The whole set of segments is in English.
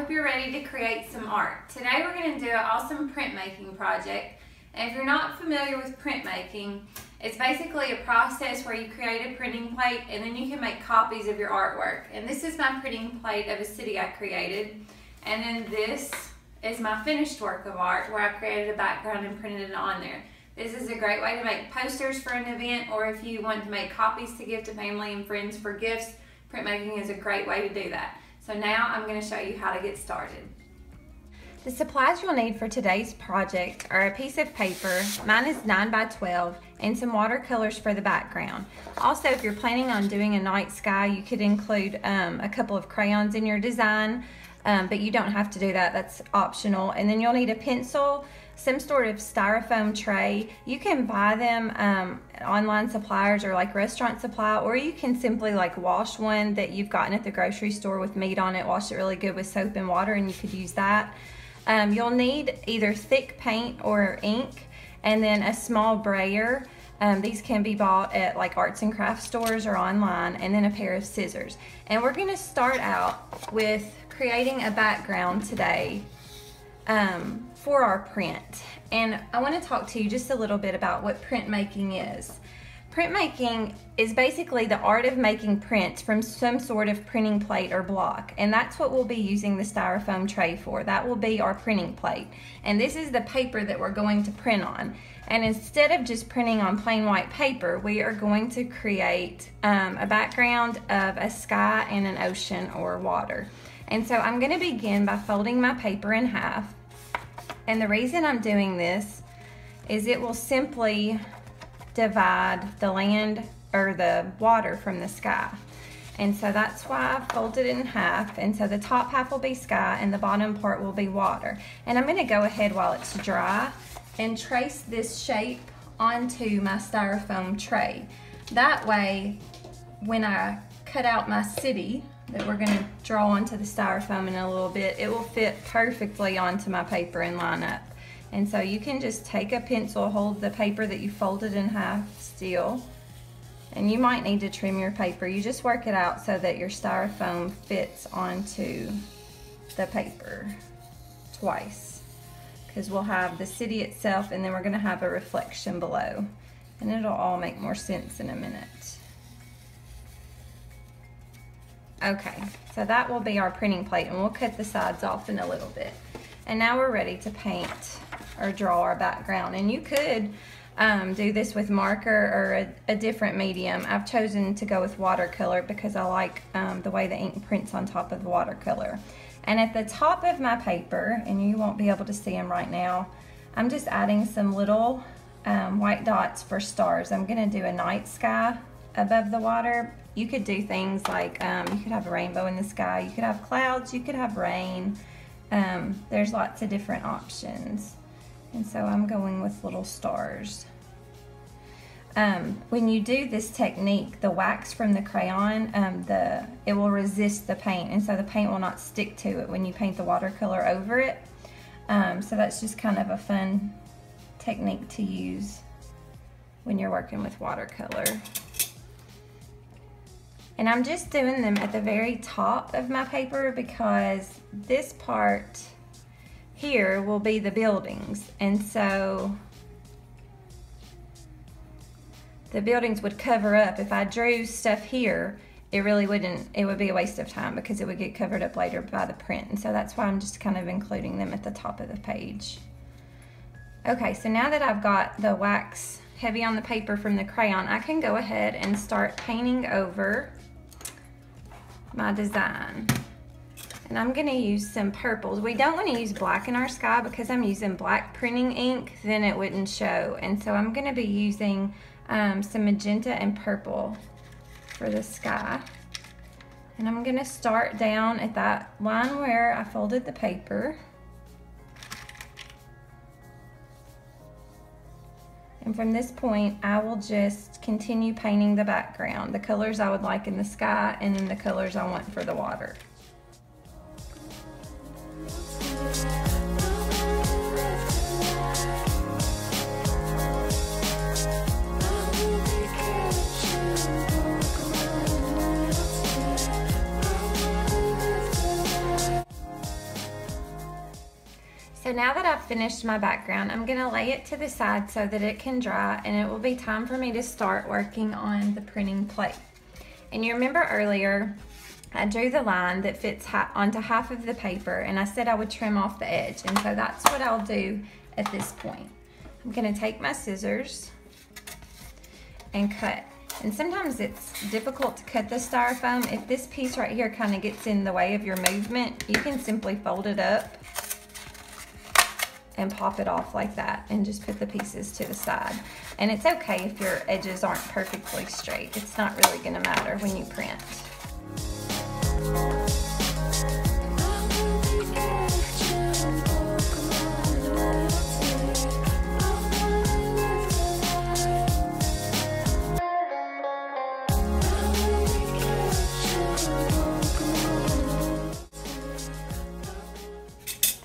hope you're ready to create some art. Today we're going to do an awesome printmaking project. And if you're not familiar with printmaking, it's basically a process where you create a printing plate and then you can make copies of your artwork. And this is my printing plate of a city I created. And then this is my finished work of art where I created a background and printed it on there. This is a great way to make posters for an event, or if you want to make copies to give to family and friends for gifts, printmaking is a great way to do that. So now I'm going to show you how to get started. The supplies you'll need for today's project are a piece of paper, mine is 9 by 12, and some watercolors for the background. Also, if you're planning on doing a night sky, you could include a couple of crayons in your design, but you don't have to do that, that's optional. And then you'll need a pencil, some sort of styrofoam tray. You can buy them online suppliers or like restaurant supply, or you can simply like wash one that you've gotten at the grocery store with meat on it, wash it really good with soap and water, and you could use that. You'll need either thick paint or ink, and then a small brayer. These can be bought at like arts and crafts stores or online, and then a pair of scissors. And we're going to start out with creating a background today for our print. And I want to talk to you just a little bit about what printmaking is. Printmaking is basically the art of making prints from some sort of printing plate or block, and that's what we'll be using the styrofoam tray for. That will be our printing plate, and this is the paper that we're going to print on. And instead of just printing on plain white paper, we are going to create a background of a sky and an ocean or water. And so I'm going to begin by folding my paper in half, and the reason I'm doing this is it will simply divide the land or the water from the sky. And so that's why I folded it in half. And so the top half will be sky and the bottom part will be water. And I'm going to go ahead while it's dry and trace this shape onto my styrofoam tray. That way, when I cut out my city that we're going to draw onto the styrofoam in a little bit, it will fit perfectly onto my paper and line up. And so you can just take a pencil, hold the paper that you folded in half still, and you might need to trim your paper. You just work it out so that your styrofoam fits onto the paper twice, because we'll have the city itself and then we're going to have a reflection below, and it'll all make more sense in a minute. Okay, so that will be our printing plate, and we'll cut the sides off in a little bit. And now we're ready to paint or draw our background. And you could do this with marker or a different medium. I've chosen to go with watercolor because I like the way the ink prints on top of the watercolor. And at the top of my paper, and you won't be able to see them right now, I'm just adding some little white dots for stars. I'm going to do a night sky above the water. You could do things like you could have a rainbow in the sky, you could have clouds, you could have rain. There's lots of different options, and so I'm going with little stars. When you do this technique, the wax from the crayon, it will resist the paint, and so the paint will not stick to it when you paint the watercolor over it. So that's just kind of a fun technique to use when you're working with watercolor. And I'm just doing them at the very top of my paper because this part here will be the buildings. And so the buildings would cover up. If I drew stuff here, it really wouldn't, it would be a waste of time because it would get covered up later by the print. And so that's why I'm just kind of including them at the top of the page. Okay, so now that I've got the wax heavy on the paper from the crayon, I can go ahead and start painting over my design. And I'm going to use some purples. We don't want to use black in our sky because I'm using black printing ink, then it wouldn't show. And so I'm going to be using some magenta and purple for the sky. And I'm going to start down at that line where I folded the paper. And from this point, I will just continue painting the background, the colors I would like in the sky, and then the colors I want for the water. So now that I've finished my background, I'm gonna lay it to the side so that it can dry, and it will be time for me to start working on the printing plate. And you remember earlier, I drew the line that fits onto half of the paper, and I said I would trim off the edge, and so that's what I'll do at this point. I'm gonna take my scissors and cut. And sometimes it's difficult to cut the styrofoam. If this piece right here kind of gets in the way of your movement, you can simply fold it up and pop it off like that and just put the pieces to the side. And it's okay if your edges aren't perfectly straight. It's not really gonna matter when you print.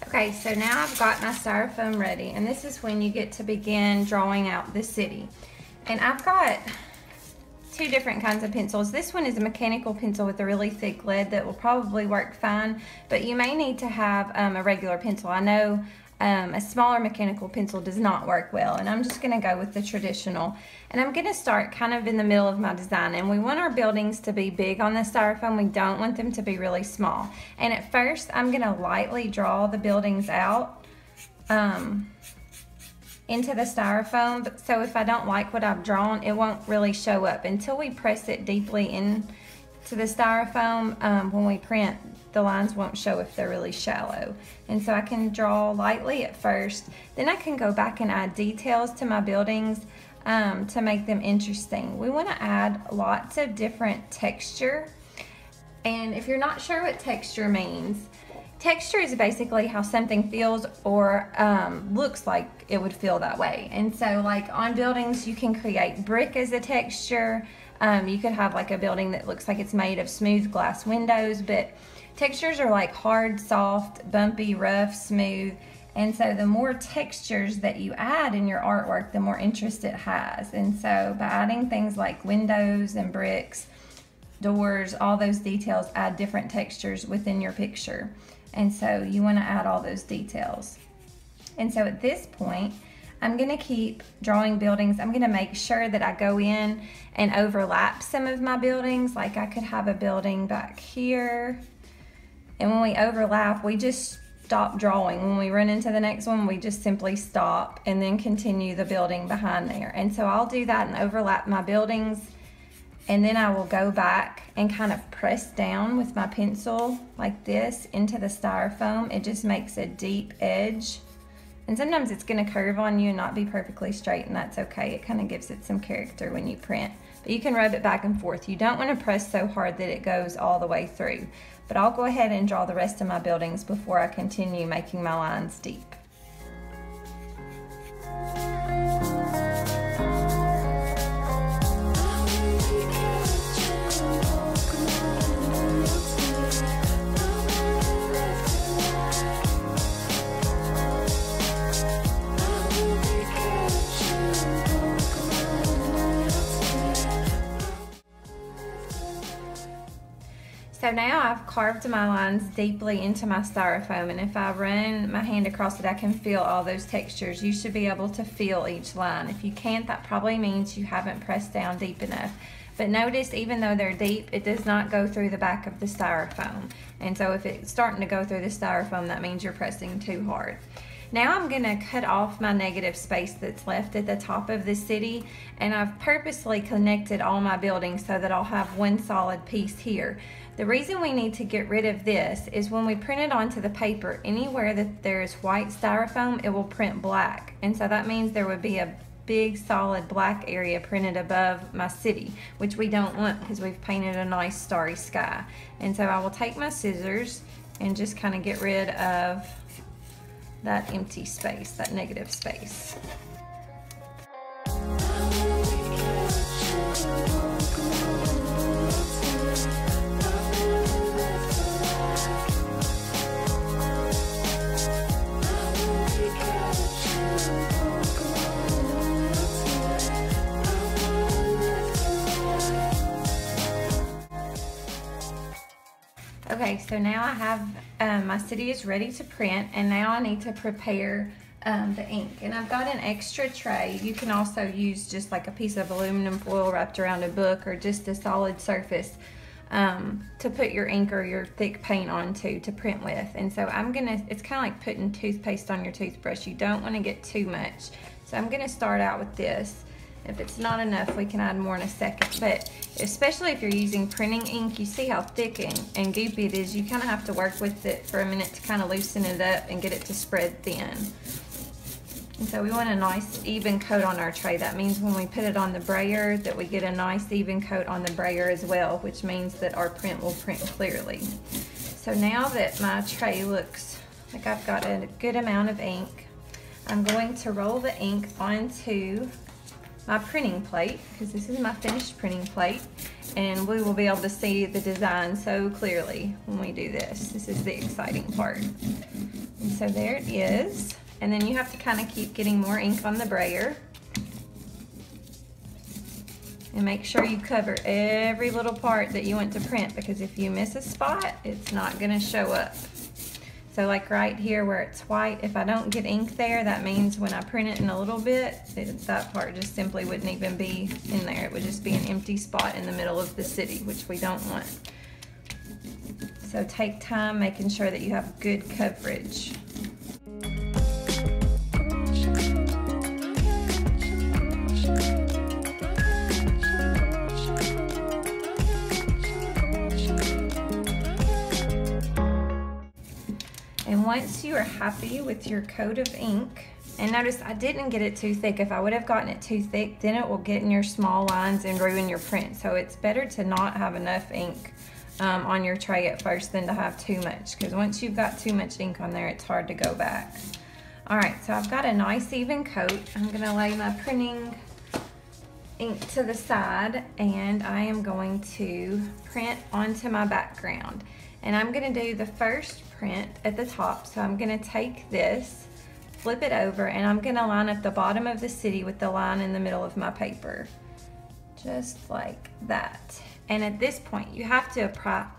Okay, so now I've got my styrofoam ready, and this is when you get to begin drawing out the city. And I've got two different kinds of pencils. This one is a mechanical pencil with a really thick lead that will probably work fine, but you may need to have a regular pencil. I know a smaller mechanical pencil does not work well, and I'm just gonna go with the traditional. And I'm gonna start kind of in the middle of my design, and we want our buildings to be big on the styrofoam. We don't want them to be really small. And at first, I'm gonna lightly draw the buildings out into the styrofoam, so if I don't like what I've drawn, it won't really show up until we press it deeply into the styrofoam. When we print, the lines won't show if they're really shallow. And so I can draw lightly at first, then I can go back and add details to my buildings to make them interesting. We want to add lots of different texture. And if you're not sure what texture means, texture is basically how something feels or looks like it would feel that way. And so like on buildings, you can create brick as a texture. You could have like a building that looks like it's made of smooth glass windows, but textures are like hard, soft, bumpy, rough, smooth. And so the more textures that you add in your artwork, the more interest it has. And so by adding things like windows and bricks, doors, all those details add different textures within your picture. And so you want to add all those details. And so at this point, I'm going to keep drawing buildings. I'm going to make sure that I go in and overlap some of my buildings. Like I could have a building back here. And when we overlap, we just stop drawing. When we run into the next one, we just simply stop and then continue the building behind there. And so I'll do that and overlap my buildings. And then I will go back and kind of press down with my pencil like this into the styrofoam. It just makes a deep edge. And sometimes it's gonna curve on you and not be perfectly straight, and that's okay. It kind of gives it some character when you print. But you can rub it back and forth. You don't wanna press so hard that it goes all the way through. But I'll go ahead and draw the rest of my buildings before I continue making my lines deep. So now I've carved my lines deeply into my styrofoam, and if I run my hand across it, I can feel all those textures. You should be able to feel each line. If you can't, that probably means you haven't pressed down deep enough. But notice, even though they're deep, it does not go through the back of the styrofoam. And so if it's starting to go through the styrofoam, that means you're pressing too hard. Now I'm gonna cut off my negative space that's left at the top of the city, and I've purposely connected all my buildings so that I'll have one solid piece here. The reason we need to get rid of this is when we print it onto the paper, anywhere that there is white styrofoam, it will print black. And so that means there would be a big solid black area printed above my city, which we don't want because we've painted a nice starry sky. And so I will take my scissors and just kind of get rid of that empty space, that negative space. Okay, so now I have my city is ready to print, and now I need to prepare the ink. And I've got an extra tray. You can also use just like a piece of aluminum foil wrapped around a book or just a solid surface to put your ink or your thick paint onto to print with. And so I'm gonna, it's kind of like putting toothpaste on your toothbrush. You don't want to get too much. So I'm gonna start out with this. If it's not enough, we can add more in a second, but especially if you're using printing ink, you see how thick and goopy it is. You kind of have to work with it for a minute to kind of loosen it up and get it to spread thin. And so we want a nice even coat on our tray. That means when we put it on the brayer that we get a nice even coat on the brayer as well, which means that our print will print clearly. So now that my tray looks like I've got a good amount of ink, I'm going to roll the ink onto my printing plate, because this is my finished printing plate, and we will be able to see the design so clearly when we do this. This is the exciting part. And so there it is. And then you have to kind of keep getting more ink on the brayer. And make sure you cover every little part that you want to print, because if you miss a spot, it's not gonna show up. So like right here where it's white, if I don't get ink there, that means when I print it in a little bit, that part just simply wouldn't even be in there. It would just be an empty spot in the middle of the city, which we don't want. So take time making sure that you have good coverage. Once you are happy with your coat of ink, and notice I didn't get it too thick. If I would have gotten it too thick, then it will get in your small lines and ruin your print. So it's better to not have enough ink on your tray at first than to have too much, because once you've got too much ink on there, it's hard to go back. All right, so I've got a nice even coat. I'm gonna lay my printing ink to the side, and I am going to print onto my background. And I'm gonna do the first print at the top. So I'm gonna take this, flip it over, and I'm gonna line up the bottom of the city with the line in the middle of my paper. Just like that. And at this point, you have to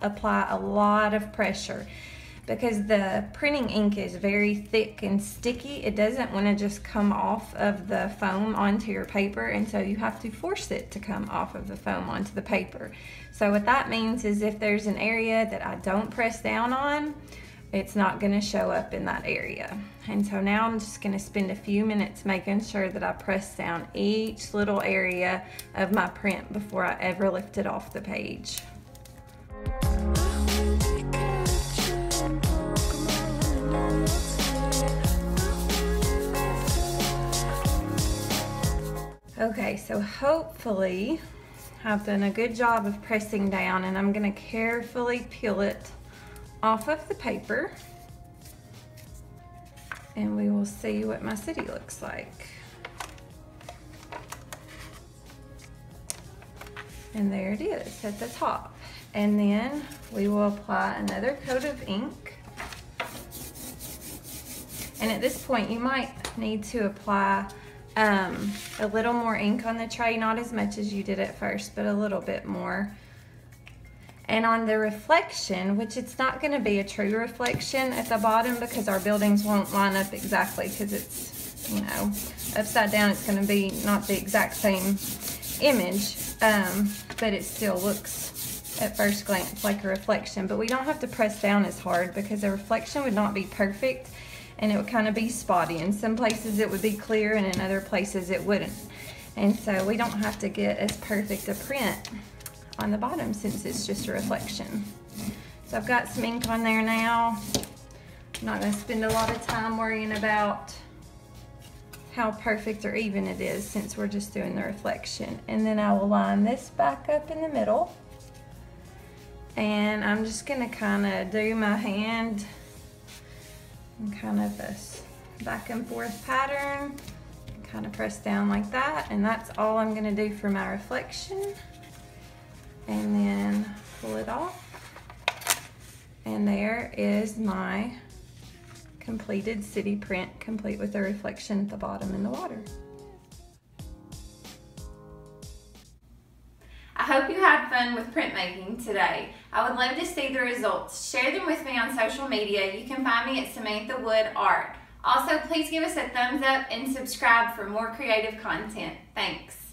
apply a lot of pressure, because the printing ink is very thick and sticky. It doesn't wanna just come off of the foam onto your paper, and so you have to force it to come off of the foam onto the paper. So what that means is if there's an area that I don't press down on, it's not gonna show up in that area. And so now I'm just gonna spend a few minutes making sure that I press down each little area of my print before I ever lift it off the page. Okay, so hopefully I've done a good job of pressing down, and I'm gonna carefully peel it off of the paper, and we will see what my city looks like. And there it is at the top. And then we will apply another coat of ink. And at this point, you might need to apply a little more ink on the tray, not as much as you did at first, but a little bit more. And on the reflection, which it's not gonna be a true reflection at the bottom, because our buildings won't line up exactly, because it's, you know, upside down, it's gonna be not the exact same image, but it still looks at first glance like a reflection. But we don't have to press down as hard, because a reflection would not be perfect, and it would kind of be spotty. In some places it would be clear, and in other places it wouldn't. And so we don't have to get as perfect a print on the bottom, since it's just a reflection. So I've got some ink on there now. I'm not gonna spend a lot of time worrying about how perfect or even it is, since we're just doing the reflection. And then I will line this back up in the middle. And I'm just gonna kinda do my hand and kind of this back and forth pattern, kind of press down like that, and that's all I'm gonna do for my reflection. And then pull it off, and there is my completed city print, complete with a reflection at the bottom in the water. I hope you had fun fun with printmaking today. I would love to see the results. Share them with me on social media. You can find me at Samantha Wood Art. Also, please give us a thumbs up and subscribe for more creative content. Thanks.